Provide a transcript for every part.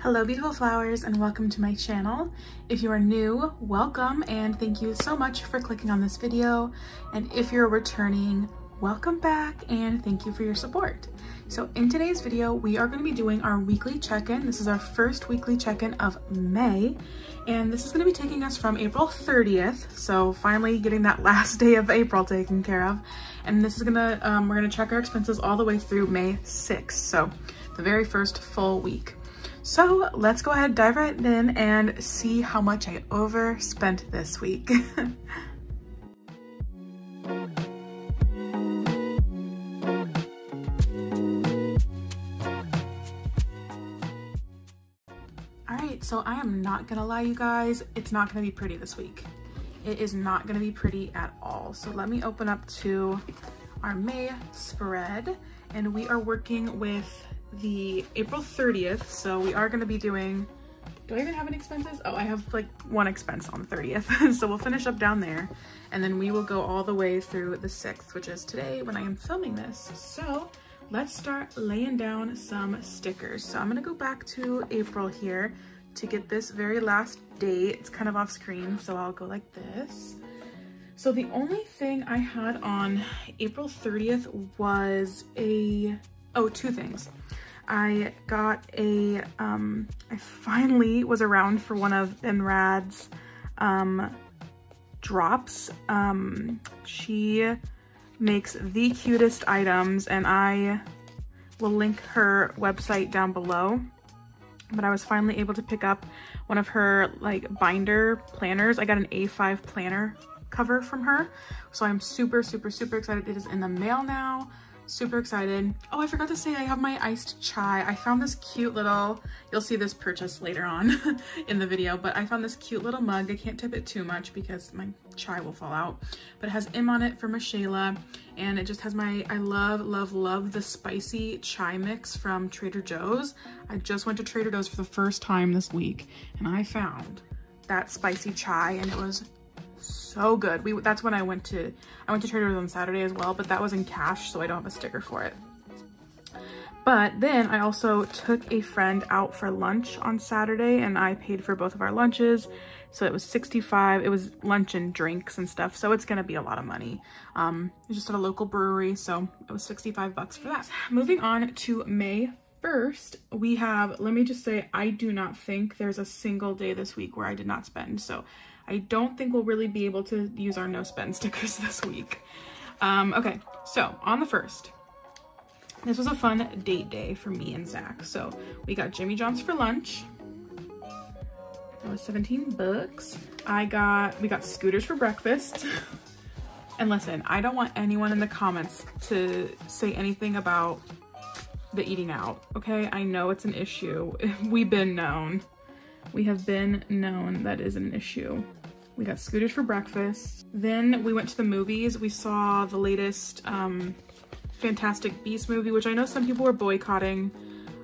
Hello beautiful flowers and welcome to my channel. If you are new, welcome and thank you so much for clicking on this video. And if you're returning, welcome back and thank you for your support. So in today's video, we are going to be doing our weekly check-in. This is our first weekly check-in of May, and this is going to be taking us from April 30th. So finally getting that last day of April taken care of. And this is going to, we're going to check our expenses all the way through May 6th. So the very first full week. So let's go ahead, dive right in and see how much I overspent this week. So I am not gonna lie, you guys, it's not gonna be pretty this week. It is not gonna be pretty at all. So let me open up to our May spread, and we are working with the April 30th. So we are gonna be doing, do I even have any expenses? Oh, I have like one expense on the 30th. So we'll finish up down there, and then we will go all the way through the 6th, which is today when I am filming this. So let's start laying down some stickers. So I'm gonna go back to April here to get this very last day. It's kind of off screen, so I'll go like this. So the only thing I had on April 30th was two things. I got a, I finally was around for one of Enrad's drops. She makes the cutest items, and I will link her website down below. But I was finally able to pick up one of her like binder planners. I got an A5 planner cover from her. So I'm super, super, super excited. It is in the mail now. Super excited. Oh, I forgot to say I have my iced chai. I found this cute little, you'll see this purchase later on in the video, but I found this cute little mug. I can't tip it too much because my chai will fall out, but it has M on it for Michaela, and it just has my, I love, love, love the spicy chai mix from Trader Joe's. I just went to Trader Joe's for the first time this week, and I found that spicy chai, and it was so good. That's when I went to Trader Joe's on Saturday as well, but that was in cash, so I don't have a sticker for it. But then I also took a friend out for lunch on Saturday, and I paid for both of our lunches. So it was $65. It was lunch and drinks and stuff, so it's gonna be a lot of money. It's just at a local brewery, so it was 65 bucks for that. Moving on to May 1st, we have, let me just say, I do not think there's a single day this week where I did not spend, so I don't think we'll really be able to use our no spend stickers this week. Okay, so on the 1st, this was a fun date day for me and Zach. So we got Jimmy John's for lunch. That was 17 bucks. We got Scooters for breakfast. And listen, I don't want anyone in the comments to say anything about the eating out, okay? I know it's an issue. We've been known. We have been known that is an issue. We got Scooters for breakfast. Then we went to the movies. We saw the latest Fantastic Beasts movie, which I know some people were boycotting.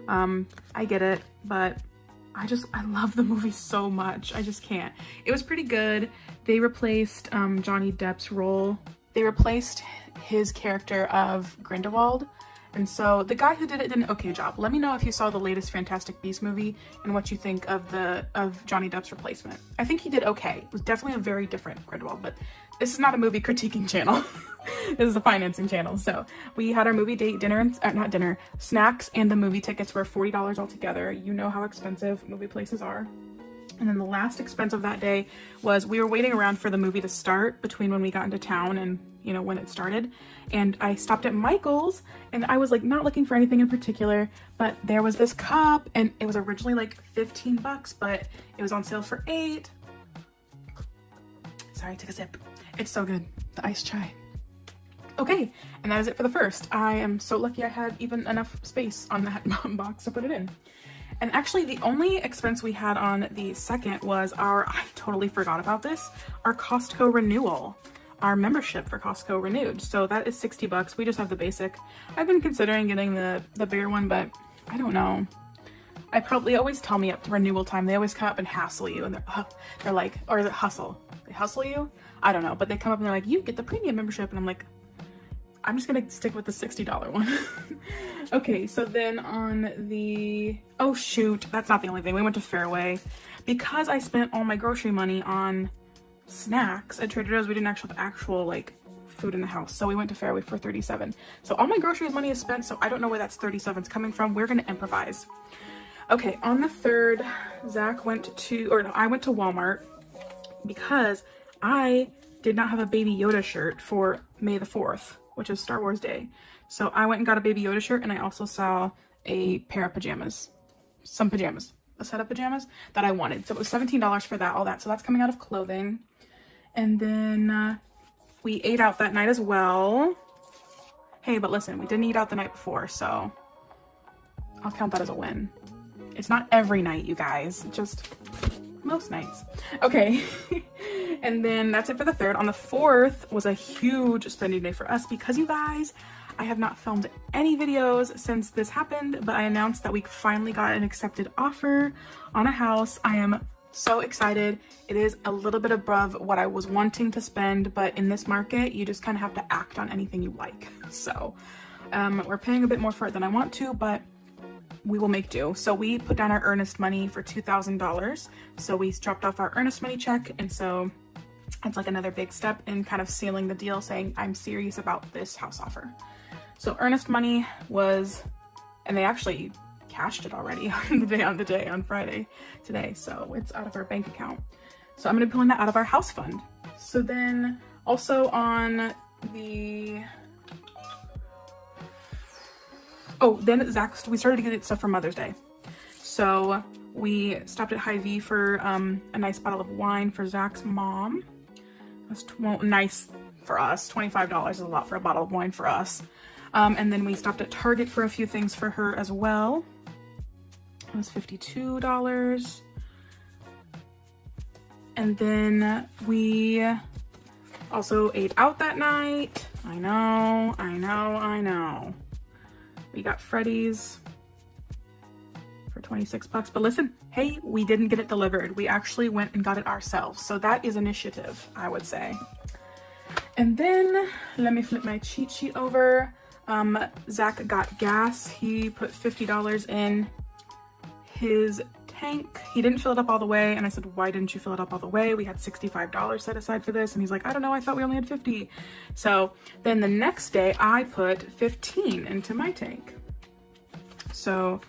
I get it, but I love the movie so much. I just can't. It was pretty good. They replaced Johnny Depp's role. They replaced his character of Grindelwald. And so the guy who did it did an okay job. Let me know if you saw the latest Fantastic Beasts movie and what you think of Johnny Depp's replacement. I think he did okay. It was definitely a very different Grindelwald, but this is not a movie critiquing channel. This is a financing channel. So we had our movie date snacks, and the movie tickets were $40 altogether. You know how expensive movie places are. And then the last expense of that day was we were waiting around for the movie to start between when we got into town and, you know, when it started. And I stopped at Michael's, and I was like not looking for anything in particular, but there was this cup, and it was originally like 15 bucks, but it was on sale for $8. Sorry, took a sip. It's so good. The iced chai. Okay, and that is it for the 1st. I am so lucky I had even enough space on that box to put it in. And actually the only expense we had on the 2nd was I totally forgot about this, our Costco renewal. Our membership for Costco renewed. So that is 60 bucks. We just have the basic. I've been considering getting the bigger one, but I don't know. I probably always tell me up to renewal time. They always come up and hassle you, and they're like, or is it hustle? They hustle you? I don't know, but they come up and they're like, you get the premium membership. And I'm like, I'm just gonna stick with the $60 one. Okay, so then on the, oh shoot, that's not the only thing. We went to Fairway because I spent all my grocery money on snacks at Trader Joe's. We didn't actually have actual like food in the house, so we went to Fairway for $37. So all my groceries money is spent, so I don't know where that's $37's coming from. We're gonna improvise. Okay, on the 3rd, Zach went to, or no, I went to Walmart because I did not have a Baby Yoda shirt for May the 4th, which is Star Wars Day. So I went and got a Baby Yoda shirt, and I also saw a pair of pajamas, some pajamas, a set of pajamas that I wanted. So it was $17 for that, all that. So that's coming out of clothing. And then we ate out that night as well. Hey, but listen, we didn't eat out the night before, so I'll count that as a win. It's not every night, you guys, just most nights. Okay. And then that's it for the 3rd. On the 4th was a huge spending day for us because, you guys, I have not filmed any videos since this happened, but I announced that we finally got an accepted offer on a house. I am so excited. It is a little bit above what I was wanting to spend, but in this market, you just kind of have to act on anything you like. So we're paying a bit more for it than I want to, but we will make do. So we put down our earnest money for $2,000. So we dropped off our earnest money check. And so that's like another big step in kind of sealing the deal, saying I'm serious about this house offer. So earnest money was, and they actually cashed it already on Friday, today. So it's out of our bank account. So I'm going to be pulling that out of our house fund. So then also on the, oh, then Zach, we started to get stuff for Mother's Day. So we stopped at Hy-Vee for a nice bottle of wine for Zach's mom. That's nice for us. $25 is a lot for a bottle of wine for us. And then we stopped at Target for a few things for her as well. It was $52. And then we also ate out that night. I know, I know, I know. We got Freddy's for $26, but listen, hey, we didn't get it delivered. We actually went and got it ourselves. So that is initiative, I would say. And then let me flip my cheat sheet over. Zach got gas. He put $50 in his tank. He didn't fill it up all the way. And I said, why didn't you fill it up all the way? We had $65 set aside for this. And he's like, I don't know. I thought we only had 50. So then the next day I put 15 into my tank. So,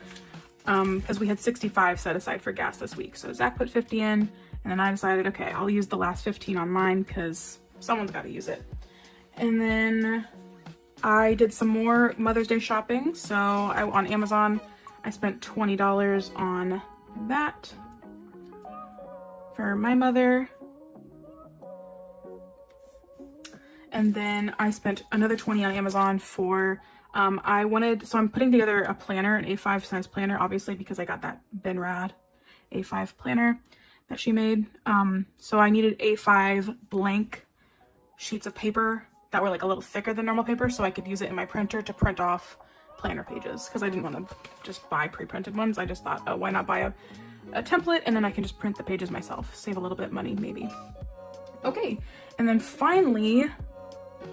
cause we had 65 set aside for gas this week. So Zach put 50 in, and then I decided, okay, I'll use the last 15 on mine cause someone's got to use it. And then I did some more Mother's Day shopping. So I, on Amazon, I spent $20 on that for my mother, and then I spent another $20 on Amazon for I wanted, so I'm putting together a planner, an A5 size planner, obviously because I got that Ben Rad A5 planner that she made. So I needed A5 blank sheets of paper that were like a little thicker than normal paper, so I could use it in my printer to print off planner pages, because I didn't want to just buy pre-printed ones. I just thought, oh, why not buy a template, and then I can just print the pages myself, save a little bit of money maybe. Okay, and then finally,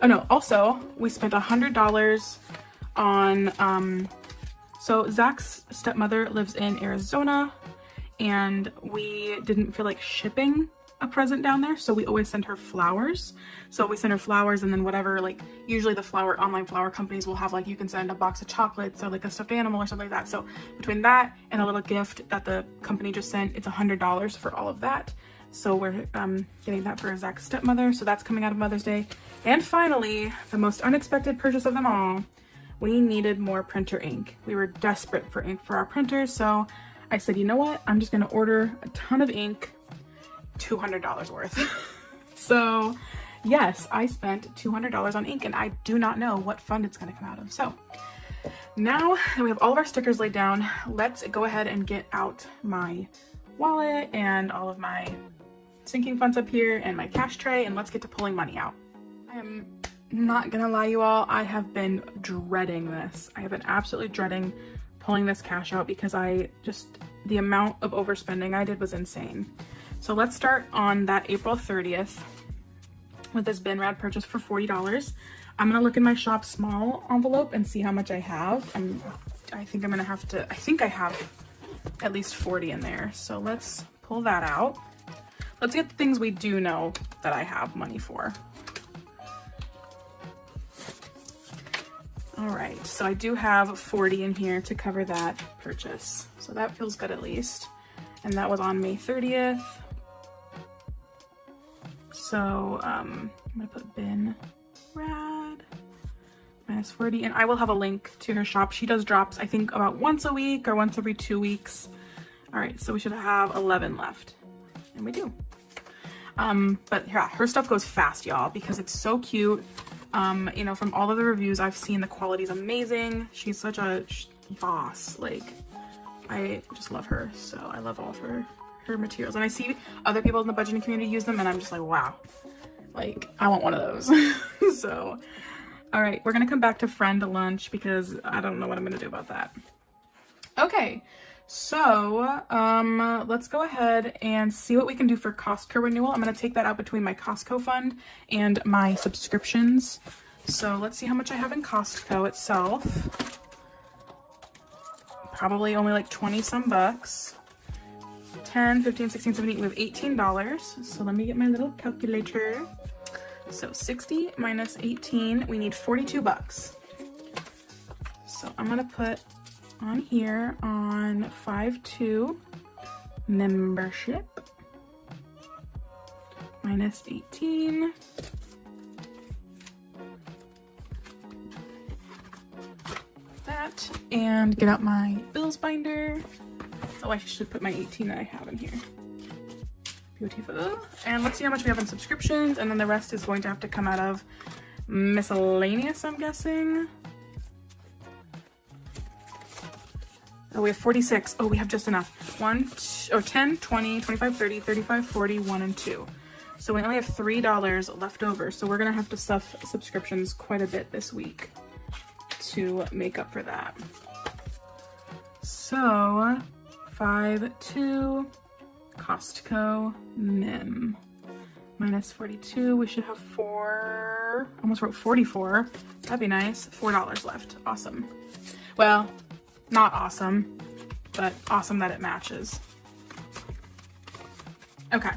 oh no, also we spent $100 on so Zach's stepmother lives in Arizona, and we didn't feel like shipping a present down there, so we always send her flowers. So we send her flowers, and then whatever, like usually the flower online flower companies will have like, you can send a box of chocolates or like a stuffed animal or something like that. So between that and a little gift that the company just sent, it's $100 for all of that. So we're getting that for Zach's stepmother, so that's coming out of Mother's Day. And finally, the most unexpected purchase of them all, we needed more printer ink. We were desperate for ink for our printers, so I said, you know what, I'm just gonna order a ton of ink, $200 worth. So yes, I spent $200 on ink, and I do not know what fund it's going to come out of. So now that we have all of our stickers laid down, let's go ahead and get out my wallet and all of my sinking funds up here and my cash tray, and let's get to pulling money out. I am not gonna lie, you all, I have been dreading this. I have been absolutely dreading pulling this cash out because I just, the amount of overspending I did was insane. So let's start on that April 30th with this Ben Rad purchase for $40. I'm gonna look in my shop small envelope and see how much I have. I think I have at least 40 in there. So let's pull that out. Let's get the things we do know that I have money for. All right, so I do have 40 in here to cover that purchase. So that feels good at least. And that was on May 30th. So I'm gonna put bin rad minus 40, and I will have a link to her shop. She does drops, I think, about once a week or once every 2 weeks. All right, so we should have 11 left, and we do. But yeah, her stuff goes fast, y'all, because it's so cute. You know, from all of the reviews I've seen, the quality's amazing. She's such a boss. Like, I just love her. So I love all of her materials, and I see other people in the budgeting community use them, and I'm just like, wow, like, I want one of those. So, all right, we're gonna come back to friend lunch because I don't know what I'm gonna do about that. Okay, so let's go ahead and see what we can do for Costco renewal. I'm gonna take that out between my Costco fund and my subscriptions. So let's see how much I have in Costco itself. Probably only like 20 some bucks. 10, 15, 16, 17, we have $18. So let me get my little calculator. So 60 minus 18, we need 42 bucks. So I'm gonna put on here on 5.2 membership minus 18. That, and get out my bills binder. Oh, I should put my 18 that I have in here. Beautiful. And let's see how much we have in subscriptions, and then the rest is going to have to come out of miscellaneous, I'm guessing. Oh, we have 46. Oh, we have just enough. 10, 20, 25, 30, 35, 40, 1, and 2. So we only have $3 left over, so we're gonna have to stuff subscriptions quite a bit this week to make up for that. So 5.2 Costco mem minus 42, we should have almost wrote 44, that'd be nice. $4 left. Awesome. Well, not awesome, but awesome that it matches. Okay,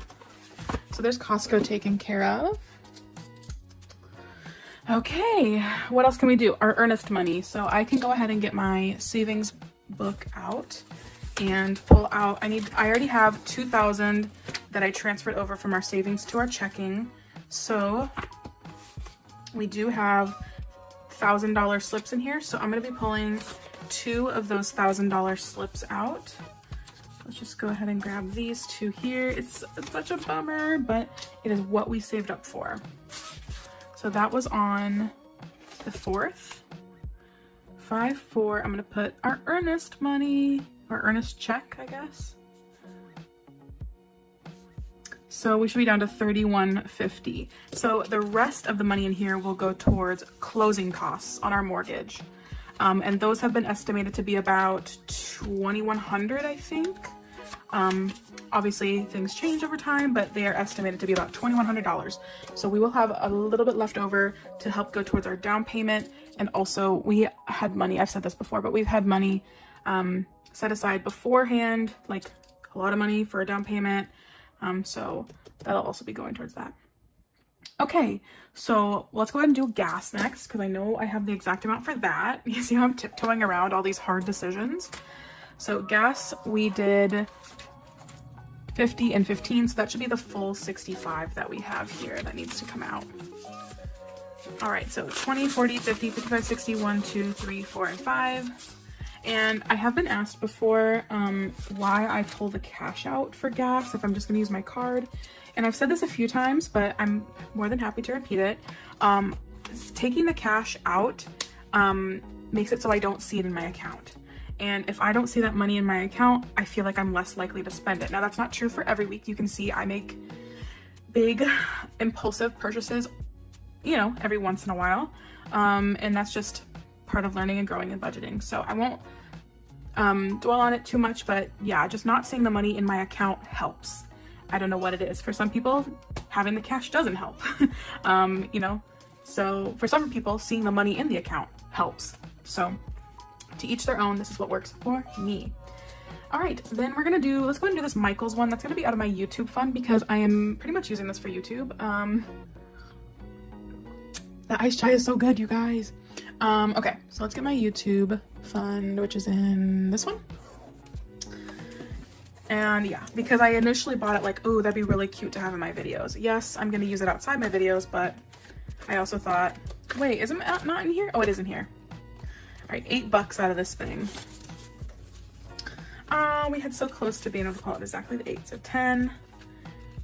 so there's Costco taken care of. Okay, what else can we do? Our earnest money. So I can go ahead and get my savings book out and pull out, I already have 2,000 that I transferred over from our savings to our checking. So we do have $1,000 slips in here. So I'm gonna be pulling 2 of those $1,000 slips out. Let's just go ahead and grab these 2 here. It's such a bummer, but it is what we saved up for. So that was on the 4th. 5.4, I'm gonna put our earnest money, our earnest check, I guess. So we should be down to $31.50. So the rest of the money in here will go towards closing costs on our mortgage. And those have been estimated to be about $2,100, I think. Obviously things change over time, but they are estimated to be about $2,100. So we will have a little bit left over to help go towards our down payment. And also we had money, I've said this before, but we've had money set aside beforehand, like a lot of money for a down payment. So that'll also be going towards that. Okay, so let's go ahead and do gas next, because I know I have the exact amount for that. You see how I'm tiptoeing around all these hard decisions. So gas, we did 50 and 15, so that should be the full 65 that we have here that needs to come out. All right, so 20, 40, 50, 55, 60, 1, 2, 3, 4, and 5. And I have been asked before why I pull the cash out for gas if I'm just gonna use my card. And I've said this a few times, but I'm more than happy to repeat it. Taking the cash out makes it so I don't see it in my account. And if I don't see that money in my account, I feel like I'm less likely to spend it. Now that's not true for every week. You can see I make big impulsive purchases, you know, every once in a while. And that's just part of learning and growing and budgeting. So I won't dwell on it too much, but yeah, just not seeing the money in my account helps. I don't know what it is. For some people, having the cash doesn't help. You know, So for some people, seeing the money in the account helps. So to each their own, this is what works for me. All right, then we're gonna do, let's go ahead and do this Michael's one. That's gonna be out of my YouTube fund because I am pretty much using this for YouTube. That iced chai is so good, you guys. Okay, so let's get my YouTube fund, which is in this one. And yeah, because I initially bought it like, oh, that'd be really cute to have in my videos. Yes, I'm gonna use it outside my videos, but I also thought, wait, is it not in here? Oh, it is in here. All right, $8 out of this thing. We had so close to being able to call it exactly the 8, so 10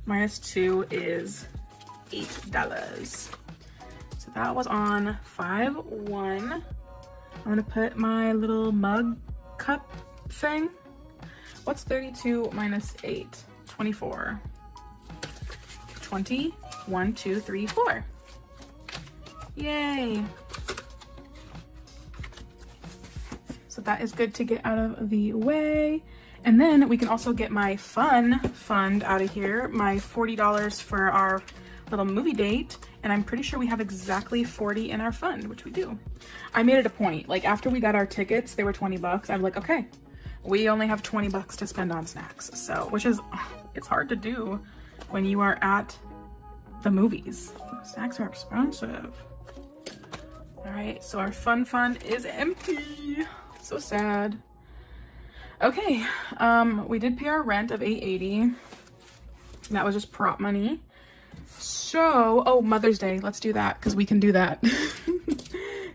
minus 2 is $8. So that was on 5/1. I'm gonna put my little mug cup thing. What's 32 minus 8? 24. 20, 1, 2, 3, 4. Yay. So that is good to get out of the way. And then we can also get my fun fund out of here, my $40 for our little movie date. And I'm pretty sure we have exactly 40 in our fund, which we do. I made it a point, like after we got our tickets, they were $20. I'm like, okay, we only have $20 to spend on snacks. So, which is, it's hard to do when you are at the movies. Snacks are expensive. All right, so our fun fund is empty. So sad. Okay, we did pay our rent of $8.80. That was just prop money. So, oh, Mother's Day, let's do that because we can do that.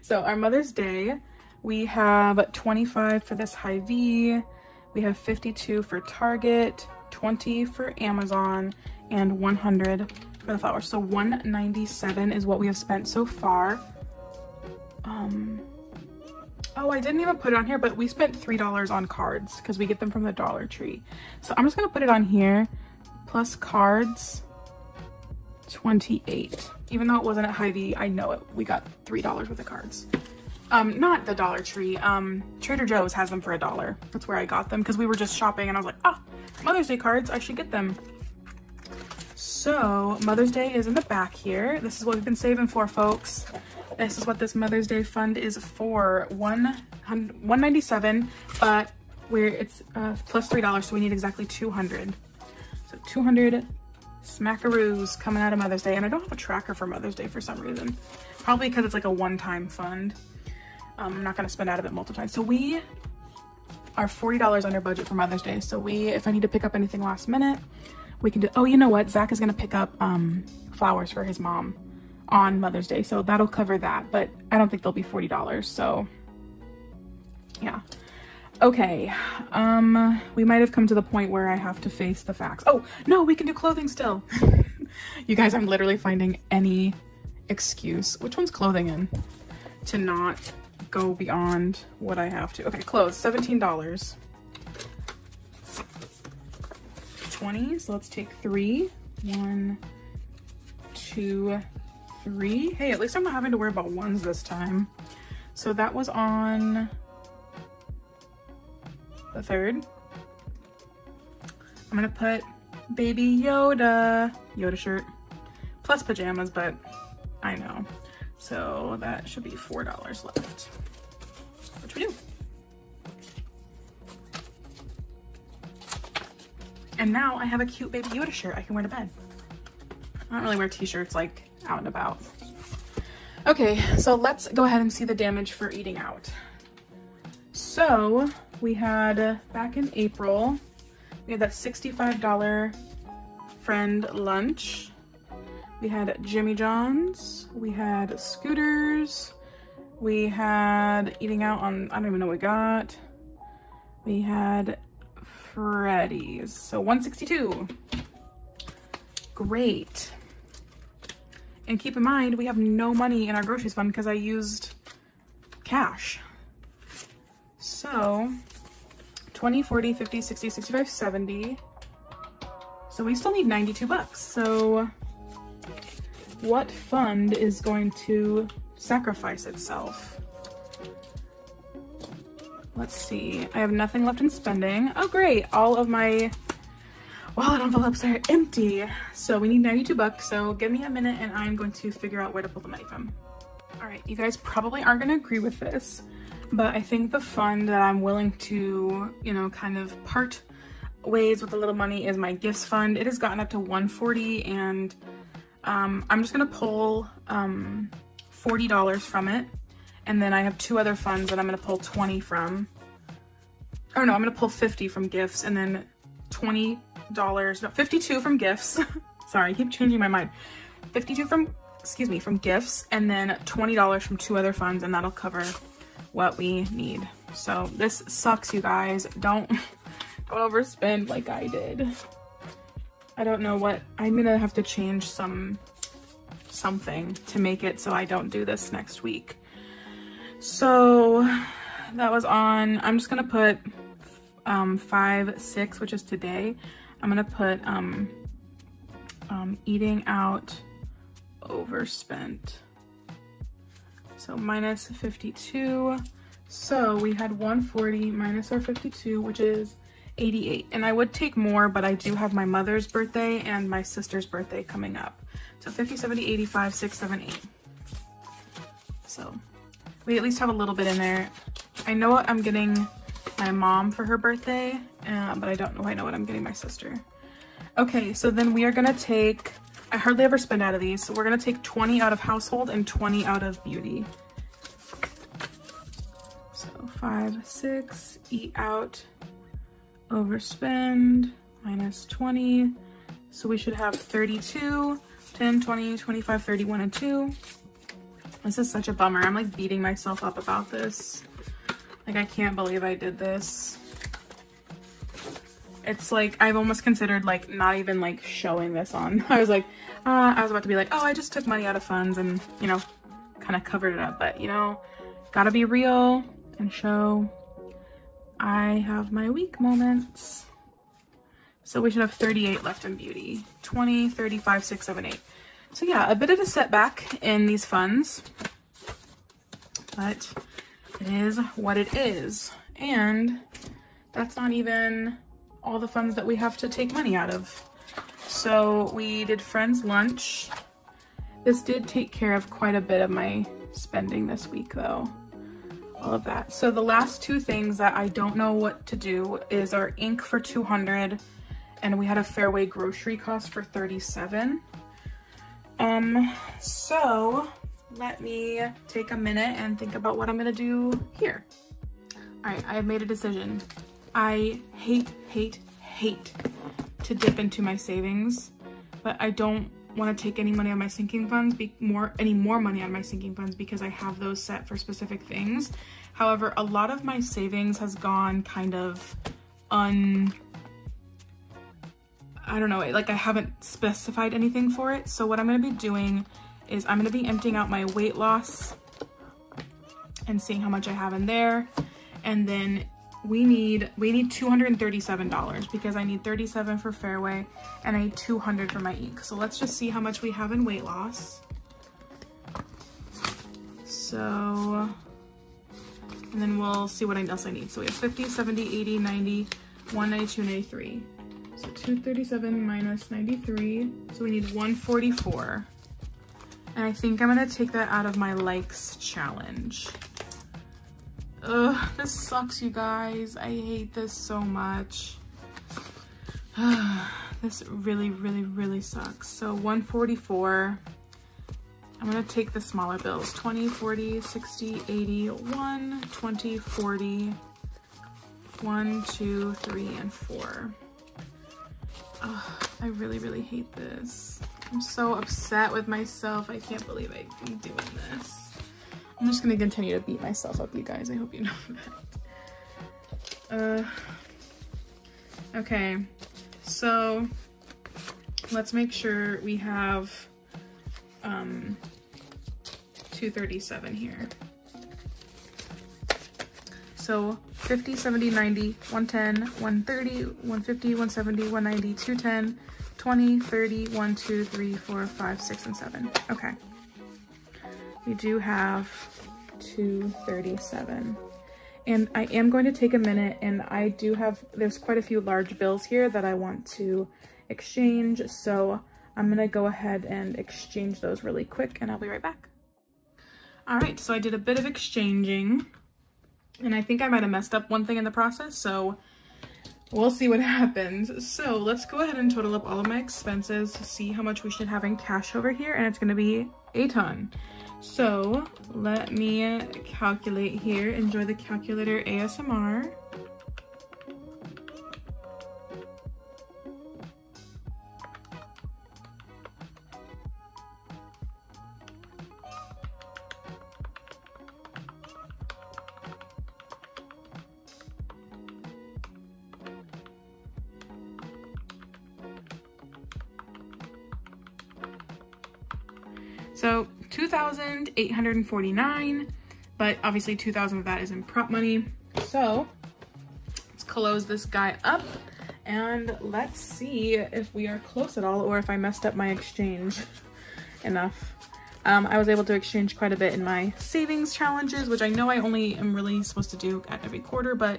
So our Mother's Day, we have 25 for this Hy-Vee, we have 52 for Target, 20 for Amazon, and 100 for the flowers. So 197 is what we have spent so far. Oh, I didn't even put it on here, but we spent $3 on cards because we get them from the Dollar Tree. So I'm just gonna put it on here, plus cards, 28. Even though it wasn't at Hy-Vee, I know it. We got $3 worth of cards. Not the Dollar Tree. Trader Joe's has them for $1. That's where I got them because we were just shopping and I was like, ah, Mother's Day cards, I should get them. So Mother's Day is in the back here. This is what we've been saving for, folks. This is what this Mother's Day fund is for, 197, but it's plus $3, so we need exactly 200. So 200 smackaroos coming out of Mother's Day, and I don't have a tracker for Mother's Day for some reason. Probably because it's like a one-time fund. I'm not gonna spend out of it multiple times. So we are $40 under budget for Mother's Day. So we, if I need to pick up anything last minute, we can do, oh, you know what? Zach is gonna pick up flowers for his mom on Mother's Day, so that'll cover that, but I don't think they'll be $40, so yeah. Okay, we might have come to the point where I have to face the facts. Oh no, we can do clothing still. You guys, I'm literally finding any excuse, which one's clothing in, to not go beyond what I have to. Okay, clothes, $17, 20, so let's take 3, 1, 2, 3. Hey, at least I'm not having to worry about ones this time. So that was on the 3rd. I'm gonna put Baby Yoda, Yoda shirt, plus pajamas, but I know. So that should be $4 left, which we do. And now I have a cute Baby Yoda shirt I can wear to bed. I don't really wear t-shirts like out and about. Okay, so let's go ahead and see the damage for eating out. So we had, back in April, we had that $65 friend lunch. We had Jimmy John's, we had Scooters, we had eating out on, I don't even know what we got. We had Freddy's, so 162. Great. And keep in mind, we have no money in our groceries fund because I used cash. So 20, 40, 50, 60, 65, 70. So we still need $92. So what fund is going to sacrifice itself? Let's see. I have nothing left in spending. Oh, great. All of my Well, our envelopes are empty, so we need $92, so give me a minute and I'm going to figure out where to pull the money from. All right, you guys probably aren't going to agree with this, but I think the fund that I'm willing to, you know, kind of part ways with a little money is my gifts fund. It has gotten up to 140, and I'm just going to pull $40 from it, and then I have two other funds that I'm going to pull 20 from. Oh no, I'm going to pull 50 from gifts, and then $52 from gifts. Sorry, I keep changing my mind. 52 from, excuse me, from gifts, and then $20 from two other funds, and that'll cover what we need. So this sucks, you guys. Don't overspend like I did. I don't know what, I'm gonna have to change something to make it so I don't do this next week. So that was on, I'm just gonna put 5/6, which is today. I'm gonna put eating out overspent. So minus 52. So we had 140 minus our 52, which is 88. And I would take more, but I do have my mother's birthday and my sister's birthday coming up. So 50, 70, 85, 6, 7, 8. So we at least have a little bit in there. I know what I'm getting my mom for her birthday, but I don't know. I know what I'm getting my sister. Okay, so then we are gonna take, I hardly ever spend out of these, so we're gonna take 20 out of household and 20 out of beauty. So 5, 6, eat out, overspend, minus 20. So we should have 32, 10, 20, 25, 31, and 2. This is such a bummer. I'm like beating myself up about this. Like, I can't believe I did this. It's like, I've almost considered like not even like showing this on. I was like, I was about to be like, oh, I just took money out of funds and, you know, kind of covered it up. But, you know, gotta be real and show I have my weak moments. So we should have 38 left in beauty. 20, 35, 6, 7, 8. So yeah, a bit of a setback in these funds, but it is what it is. And that's not even all the funds that we have to take money out of. So we did friends lunch. This did take care of quite a bit of my spending this week though, all of that. So the last two things that I don't know what to do is our ink for 200, and we had a Fairway grocery cost for 37. So let me take a minute and think about what I'm gonna do here. All right, I have made a decision. I hate, hate, hate to dip into my savings, but I don't want to take any money on my sinking funds, any more money on my sinking funds, because I have those set for specific things. However, a lot of my savings has gone kind of I don't know, like I haven't specified anything for it. So what I'm going to be doing is I'm going to be emptying out my weight loss and seeing how much I have in there. And then we need $237, because I need 37 for Fairway and I need 200 for my ink. So let's just see how much we have in weight loss. So, and then we'll see what else I need. So we have 50, 70, 80, 90, 192, 93. So 237 minus 93. So we need 144. And I think I'm gonna take that out of my likes challenge. Ugh, this sucks, you guys. I hate this so much. This really, really, really sucks. So 144. I'm gonna take the smaller bills. 20, 40, 60, 80, 1, 20, 40, 1, 2, 3, and 4. Ugh, I really, really hate this. I'm so upset with myself. I can't believe I'm doing this. I'm just gonna continue to beat myself up, you guys. I hope you know that. Okay, so let's make sure we have 237 here. So 50, 70, 90, 110, 130, 150, 170, 190, 210, 20, 30, 1, 2, 3, 4, 5, 6, and 7. Okay. We do have 237. And I am going to take a minute, and I do have, there's quite a few large bills here that I want to exchange, so I'm gonna go ahead and exchange those really quick, and I'll be right back. All right, so I did a bit of exchanging, and I think I might have messed up one thing in the process, so we'll see what happens. So let's go ahead and total up all of my expenses to see how much we should have in cash over here, and it's gonna be a ton. So let me calculate here. Enjoy the calculator ASMR. So $2,849, but obviously $2,000 of that is in prop money. So let's close this guy up and let's see if we are close at all or if I messed up my exchange enough. I was able to exchange quite a bit in my savings challenges, which I know I only am really supposed to do at every quarter, but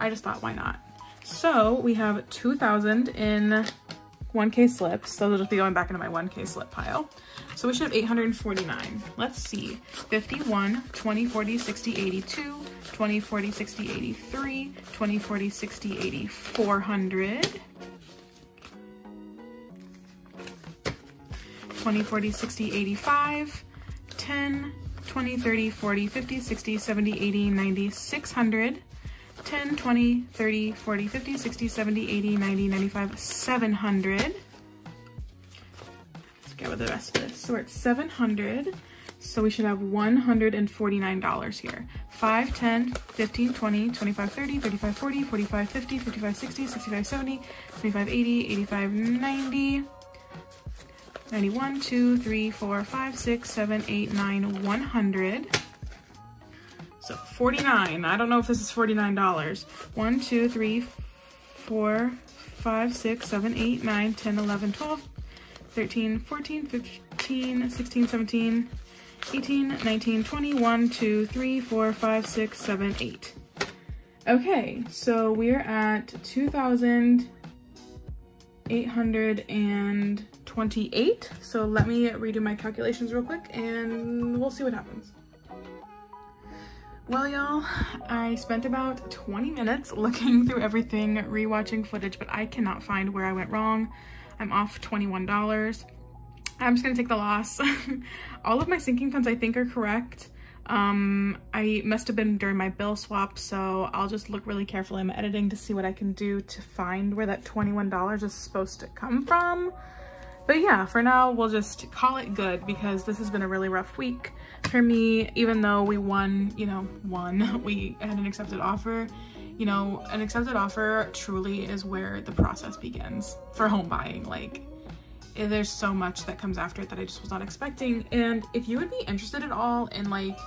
I just thought, why not? So we have $2,000 in 1K slips, so they'll just be going back into my 1K slip pile. So we should have 849. Let's see. 51, 20, 40, 60, 82, 20, 40, 60, 83, 20, 40, 60, 80, 400. 20, 40, 60, 85, 10, 20, 30, 40, 50, 60, 70, 80, 90, 600. 10, 20, 30, 40, 50, 60, 70, 80, 90, 95, 700. Let's get with the rest of this. So we're at 700. So we should have $149 here. 5, 10, 15, 20, 25, 30, 35, 40, 45, 50, 55, 60, 65, 70, 75, 80, 85, 90, 91, 2, 3, 4, 5, 6, 7, 8, 9, 100. So 49, I don't know if this is $49. 1, 2, 3, 4, 5, 6, 7, 8, 9, 10, 11, 12, 13, 14, 15, 16, 17, 18, 19, 20, 1, 2, 3, 4, 5, 6, 7, 8. Okay, so we're at $2,828. So let me redo my calculations real quick and we'll see what happens. Well, y'all, I spent about 20 minutes looking through everything, rewatching footage, but I cannot find where I went wrong. I'm off $21. I'm just gonna take the loss. All of my sinking funds I think are correct. I must have been during my bill swap, so I'll just look really carefully in my editing to see what I can do to find where that $21 is supposed to come from. But yeah, for now, we'll just call it good because this has been a really rough week for me. Even though we won, we had an accepted offer. You know, an accepted offer truly is where the process begins for home buying. Like, there's so much that comes after it that I just was not expecting. And if you would be interested at all in like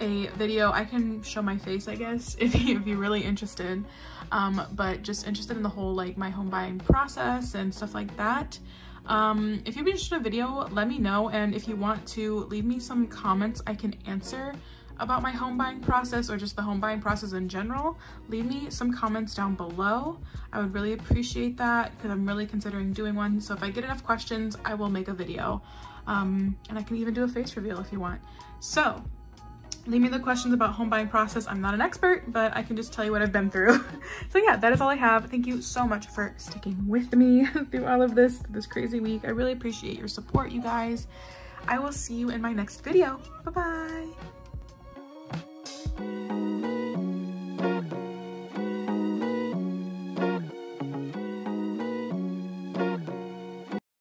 a video, I can show my face, I guess, if you're really interested. But just interested in the whole, like, my home buying process and stuff like that. If you'd be interested in a video, let me know, and if you want to leave me some comments I can answer about my home buying process or just the home buying process in general, leave me some comments down below. I would really appreciate that because I'm really considering doing one, so if I get enough questions I will make a video, and I can even do a face reveal if you want. So leave me the questions about home buying process. I'm not an expert, but I can just tell you what I've been through. So yeah, that is all I have. Thank you so much for sticking with me through all of this crazy week. I really appreciate your support, you guys. I will see you in my next video. Bye-bye.